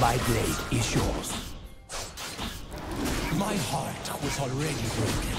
My blade is yours. My heart was already broken.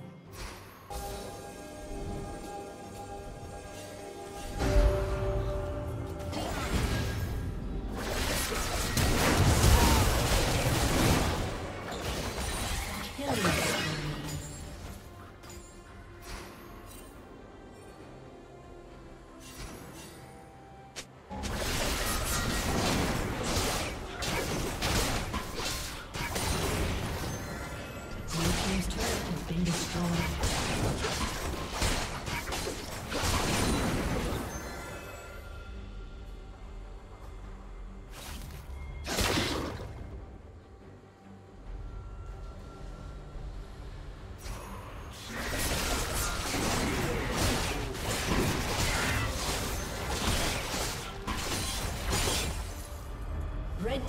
Red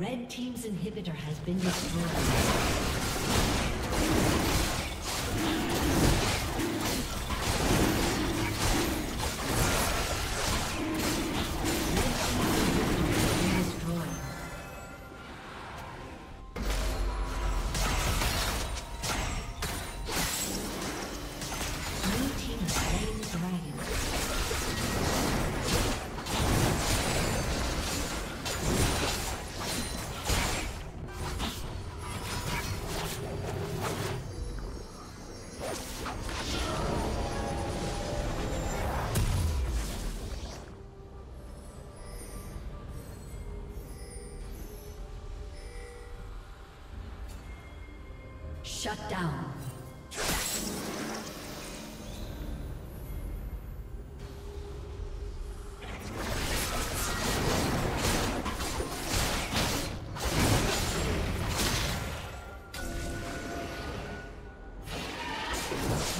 Red team's inhibitor has been destroyed. Shut down.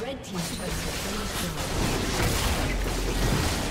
Red team's turret has been destroyed.